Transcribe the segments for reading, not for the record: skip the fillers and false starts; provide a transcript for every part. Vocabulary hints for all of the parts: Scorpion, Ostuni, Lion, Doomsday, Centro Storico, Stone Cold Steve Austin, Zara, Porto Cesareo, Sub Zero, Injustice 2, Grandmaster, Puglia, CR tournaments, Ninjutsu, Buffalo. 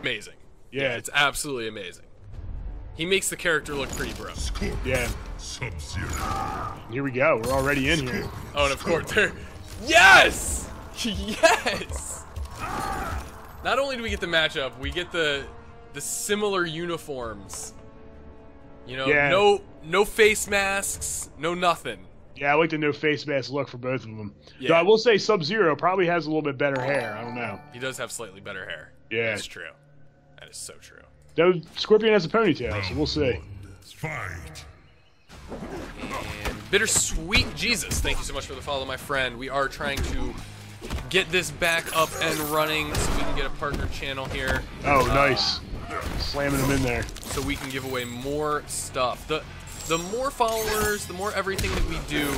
amazing. Yeah. Yeah, it's absolutely amazing. He makes the character look pretty bro. Yeah. Sub-Zero. Here we go. We're already in here. Oh, and of course there. Yes! Yes! Not only do we get the matchup, we get the similar uniforms. You know, yeah. no face masks, no nothing. Yeah, I like the no face mask look for both of them. Yeah. Though I will say Sub-Zero probably has a little bit better hair. I don't know. He does have slightly better hair. Yeah. That's true. That is so true. Though Scorpion has a ponytail, so we'll see. Fight. And Bittersweet Jesus, thank you so much for the follow, my friend. We are trying to get this back up and running so we can get a partner channel here. Oh, nice. Slamming them in there. So we can give away more stuff. The more followers, the more everything that we do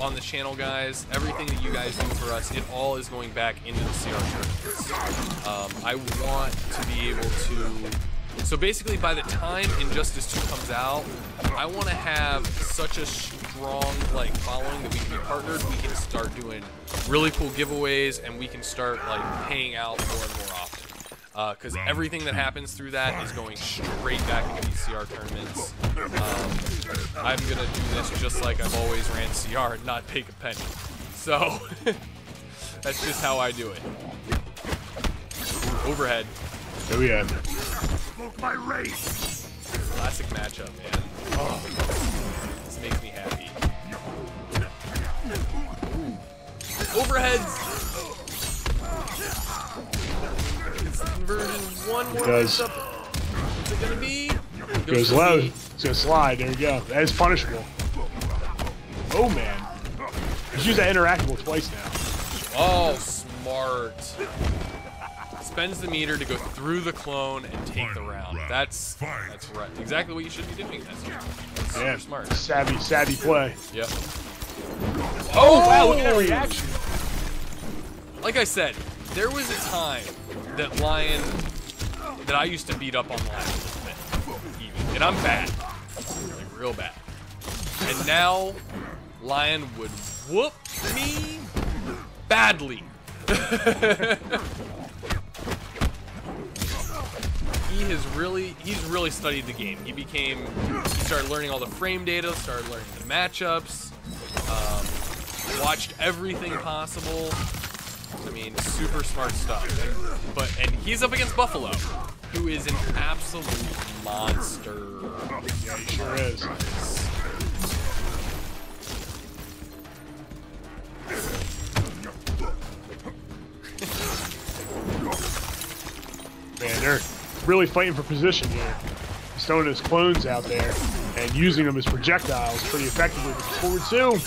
on the channel, guys, everything that you guys do for us, it all is going back into the CR tournaments. I want to be able to... So basically, by the time Injustice 2 comes out, I want to have such a strong like following that we can be partnered. We can start doing really cool giveaways, and we can start like paying out more and more often. Because everything that happens through that is going straight back into CR tournaments. I'm gonna do this just like I've always ran CR and not take a penny. So that's just how I do it. Overhead. Oh yeah. My race. Classic matchup, man. Oh, this makes me happy. Ooh. Overheads. It's conversion one more. It does. Up. What's it gonna be? Goes low. It's gonna slide. There you go. That is punishable. Oh man. Just use that interactable twice now. Oh, smart. Spends the meter to go through the clone and take the round. That's right. Exactly what you should be doing. That's super smart. Savvy play. Yep. Oh wow! Look at that reaction. Like I said, there was a time that Lion that I used to beat up on Lion a little bit, even, and I'm bad, like real bad. And now Lion would whoop me badly. He's really studied the game. He started learning all the frame data, started learning the matchups, watched everything possible. I mean, super smart stuff. And he's up against Buffalo, who is an absolute monster. Yeah, he sure is. Man, they're really fighting for position here. He's throwing his clones out there and using them as projectiles pretty effectively. Forward two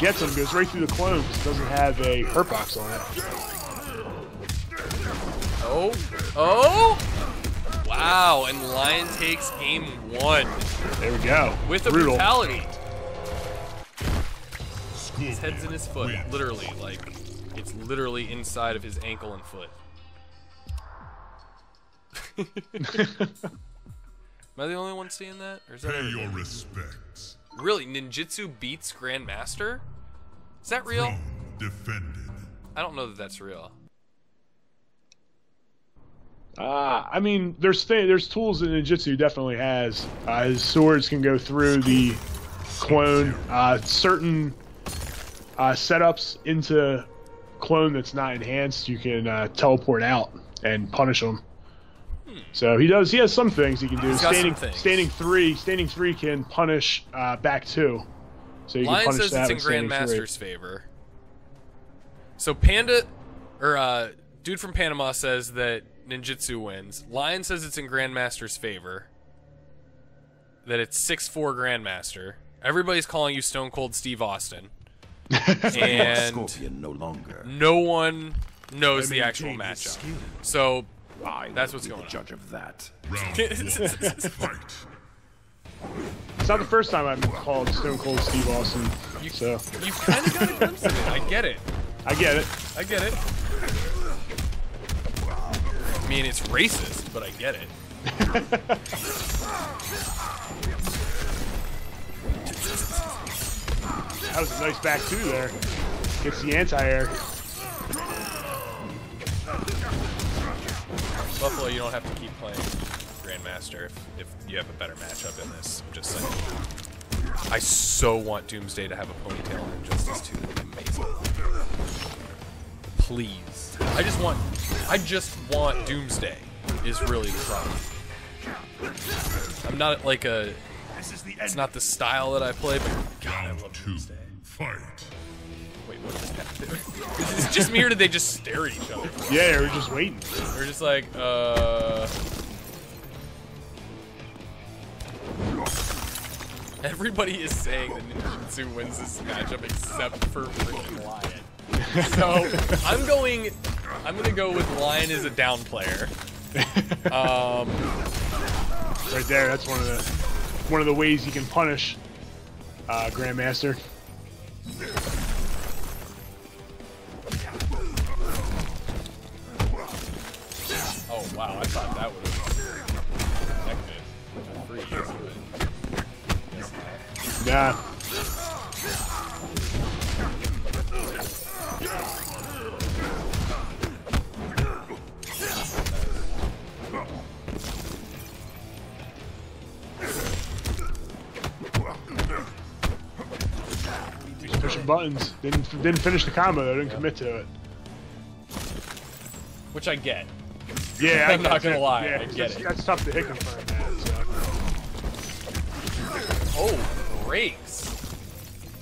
gets him, goes right through the clones. Doesn't have a hurt box on it. Oh, oh! Wow! And Lion takes game one. There we go. With a brutality. His head's in his foot, literally. Like it's literally inside of his ankle and foot. Am I the only one seeing that? Or is that pay your respects. Really? Ninjutsu beats Grandmaster? Is that real? Defended. I don't know that that's real. I mean, there's tools that Ninjutsu definitely has. His swords can go through the clone. Certain setups into clone that's not enhanced, you can teleport out and punish them. So he has some things he can do. Standing three can punish back two. So you can punish that. Lion says it's in Grandmaster's favor. So Panda, or dude from Panama says that Ninjutsu wins. Lion says it's in Grandmaster's favor. That it's 6-4 Grandmaster. Everybody's calling you Stone Cold Steve Austin. And Scorpion no longer. No one knows the actual matchup. So. That's what's going on. Judge of that. It's not the first time I've been called Stone Cold Steve Austin. You kind of got a glimpse of it. I get it. I mean, it's racist, but I get it. That was a nice back two there. Gets the anti-air. Buffalo, you don't have to keep playing Grandmaster if you have a better matchup in this. I'm just saying. I so want Doomsday to have a ponytail in Injustice 2. That'd be amazing. Please. I just want Doomsday is really the problem. I'm not like a... It's not the style that I play, but God, I love Doomsday. Fight. Wait, what is that? Is it just me, or did they just stare at each other? Yeah, we're just waiting. We're just like, Everybody is saying that Ninjutsu wins this matchup except for freaking Lion. So I'm gonna go with Lion as a down player. Right there, that's one of the ways you can punish Grandmaster. Oh wow, I thought that would have been connected. Nah. He's pushing buttons. Didn't finish the combo though, didn't commit to it. Which I get. Yeah, I'm not gonna lie. Yeah, I get it. That's tough to hit confirm that. So. Oh, breaks.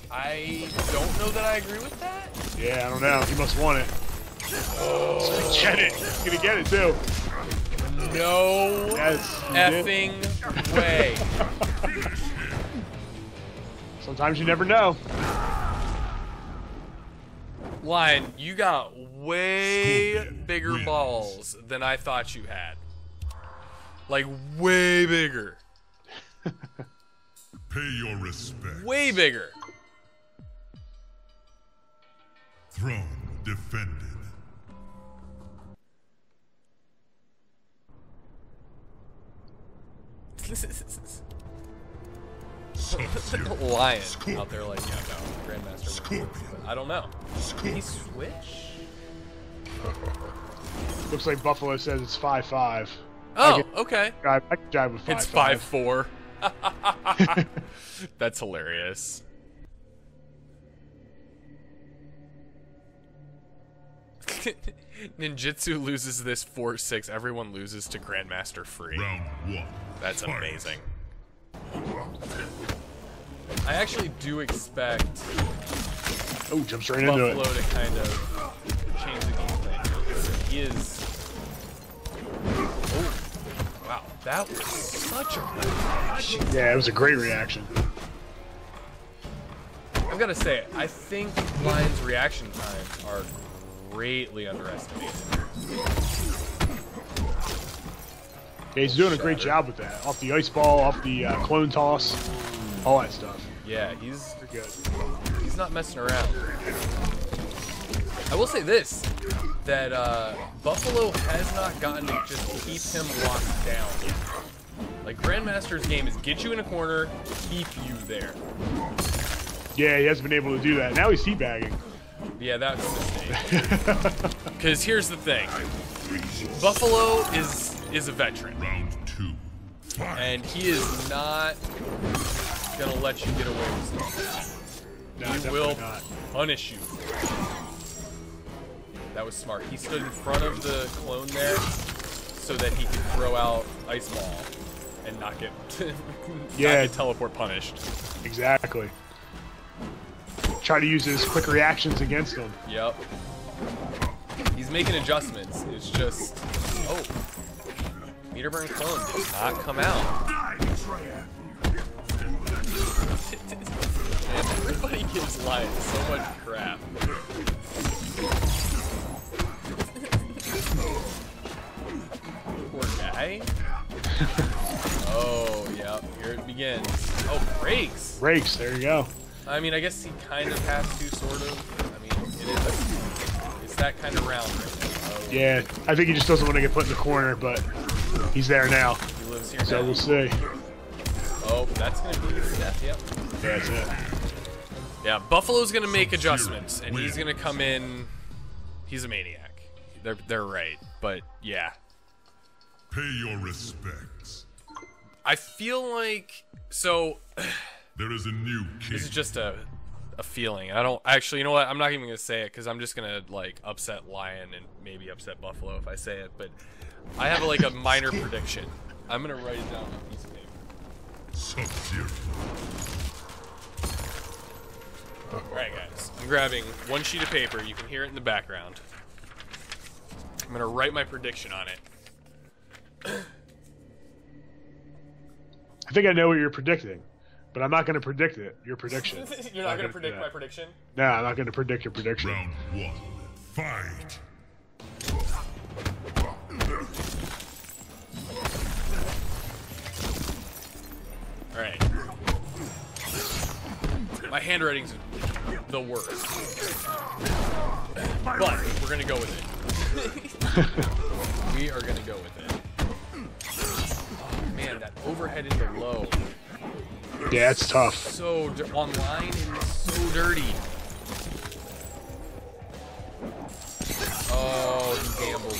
I don't know that I agree with that. Yeah, I don't know. He must want it. Oh. He's gonna get it. He's gonna get it too. No effing way. Sometimes you never know. Lion, you got way bigger balls than I thought you had. Like, way bigger. Pay your respects. Way bigger. Throne defended. Lion Scorpion. Out there like, yeah, no, Grandmaster. Scorpion. I don't know. Scorpion. Can he switch? Looks like Buffalo says it's 5-5. Oh, okay. I can drive with 5-5. It's 5-4. That's hilarious. Ninjutsu loses this 4-6. Everyone loses to Grandmaster free. Round one. That's amazing. I actually do expect jumps right into it. Buffalo to kind of change the game plan because he is. Oh, wow, that was such a reaction. Yeah, it was a great reaction. I've got to say, I think Lion's reaction times are greatly underestimated. Yeah, he's doing a great job with that. Off the ice ball, off the clone toss, all that stuff. Yeah, he's good. He's not messing around. I will say this, that Buffalo has not gotten to just keep him locked down. Like, Grandmaster's game is get you in a corner, keep you there. Yeah, he hasn't been able to do that. Now he's teabagging. Yeah, that's a mistake. Because here's the thing. Buffalo is a veteran. Round two. And he is not gonna let you get away with stuff. No, he will punish you. That was smart. He stood in front of the clone there so that he could throw out Ice Ball and not get not get teleport punished. Exactly. Try to use his quick reactions against him. Yep. He's making adjustments. It's just Meter Burn clone did not come out. Man, everybody gives Lion so much crap. Poor guy. Oh, yeah, here it begins. Oh, breaks. Breaks, there you go. I mean, I guess he kind of has to, sort of. I mean, it's that kind of round right now. Oh. Yeah, I think he just doesn't want to get put in the corner, but he's there now. He lives here now. So we'll see. Oh, that's going to be his death, yep. That's it. Yeah, Buffalo's going to make adjustments, and he's going to come in. He's a maniac. They're right, but yeah. Pay your respects. I feel like so. There is a new king. This is just a feeling. I don't actually. You know what? I'm not even gonna say it because I'm just gonna like upset Lion and maybe upset Buffalo if I say it. But I have like a minor prediction. I'm gonna write it down on a piece of paper. Sub Zero. Alright guys, I'm grabbing one sheet of paper, you can hear it in the background. I'm gonna write my prediction on it. I think I know what you're predicting, but I'm not gonna predict it, your prediction. You're not gonna predict my prediction? No, I'm not gonna predict your prediction. Round one, fight! Alright. My handwriting's the worst. But we're gonna go with it. We are gonna go with it. Oh man, that overhead in the low. Yeah, it's tough. So online and so dirty. Oh, he gambled.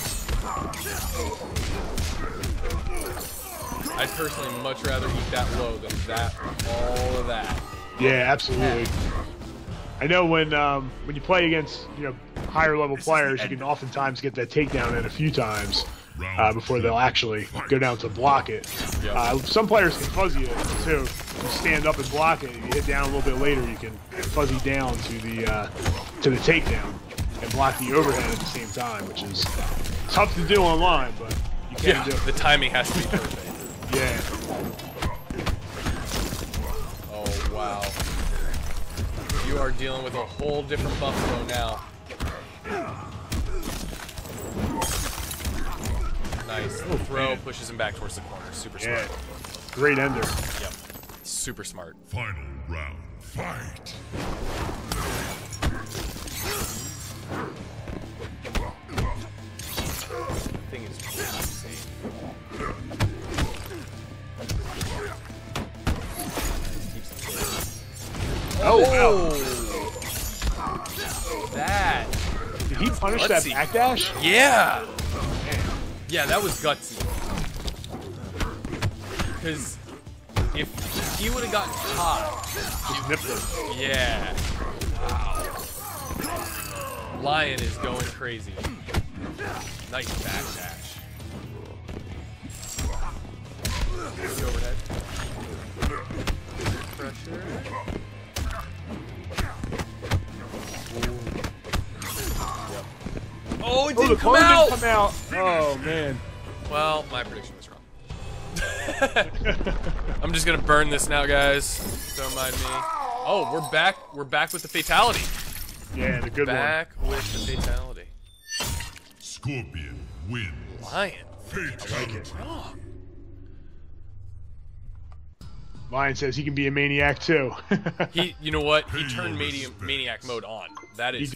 I'd personally much rather eat that low than that, all of that. Yeah, absolutely. I know when you play against higher level players, you can oftentimes get that takedown in a few times before they'll actually go down to block it. Some players can fuzzy it too. You stand up and block it. If you hit down a little bit later, you can fuzzy down to the takedown and block the overhead at the same time, which is tough to do online, but you can do it. The timing has to be perfect. Yeah. Wow. You are dealing with a whole different Buffalo now. Nice. The throw pushes him back towards the corner. Super smart. Yeah. Great ender. Yep. Super smart. Final round. Fight. That thing is really safe. Oh, wow. That. Did he punish that backdash? Yeah. Yeah, that was gutsy. Because if he would have gotten caught, he nipped him. Yeah. Wow. Lion is going crazy. Nice backdash. The overhead. Pressure. Oh, it didn't come out! Didn't come out. Oh, man. Well, my prediction was wrong. I'm just going to burn this now, guys. Don't mind me. Oh, we're back. We're back with the fatality. Yeah, the good one. Back with the fatality. Scorpion wins. Lion. Fatality. I like it. Oh. Lion says he can be a maniac, too. You know what? He turned maniac mode on. That is...